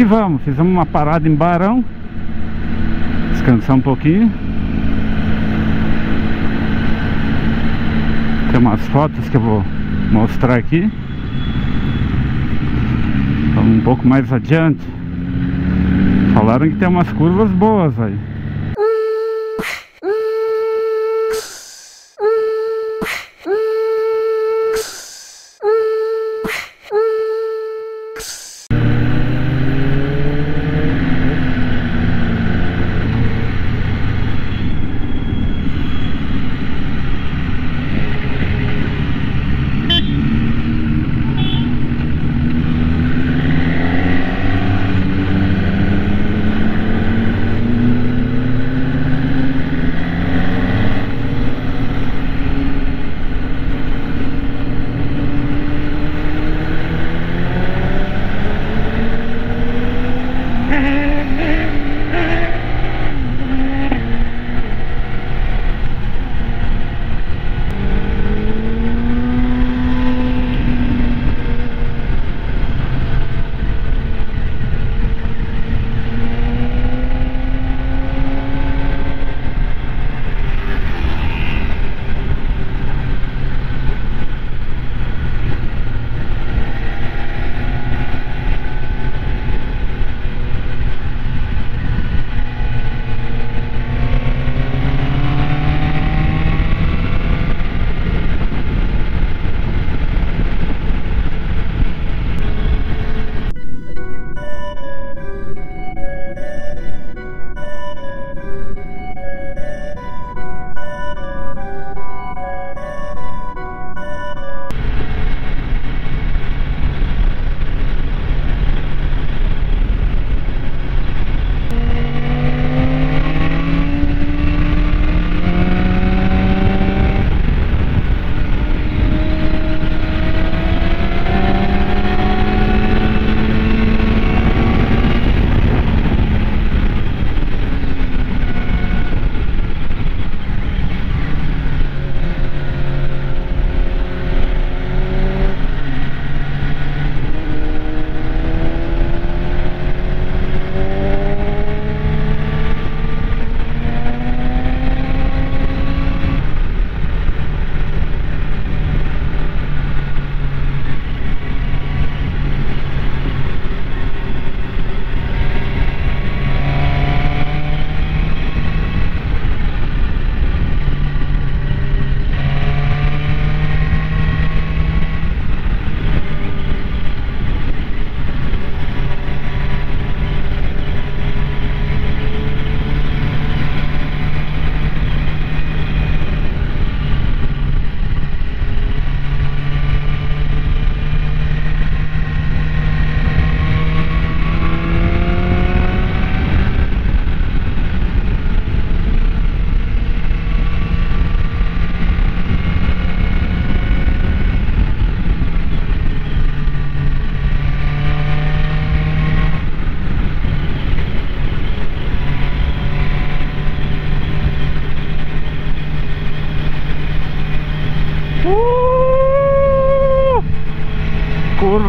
que vamos. Fizemos uma parada em Barão, descansar um pouquinho. Tem umas fotos que eu vou mostrar aqui. Vamos um pouco mais adiante. Falaram que tem umas curvas boas aí.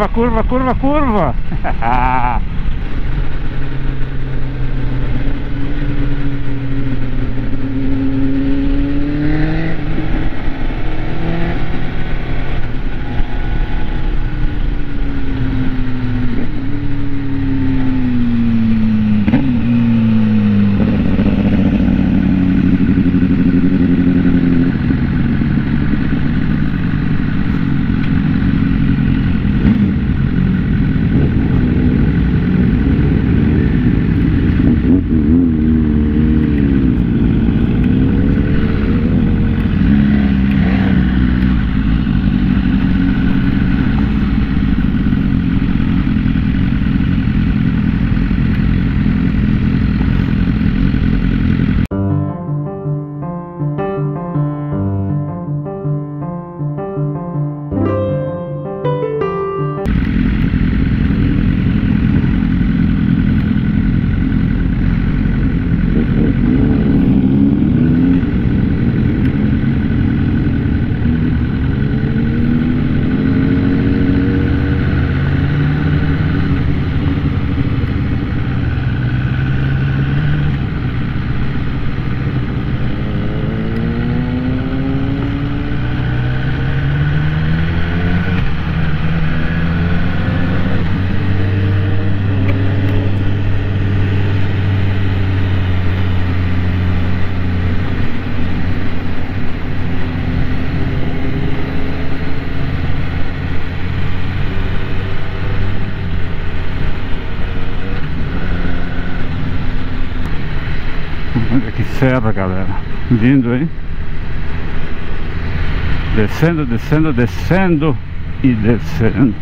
Curva, curva, curva, curva. Olha que serra, galera. Lindo, hein? Descendo, descendo, descendo e descendo.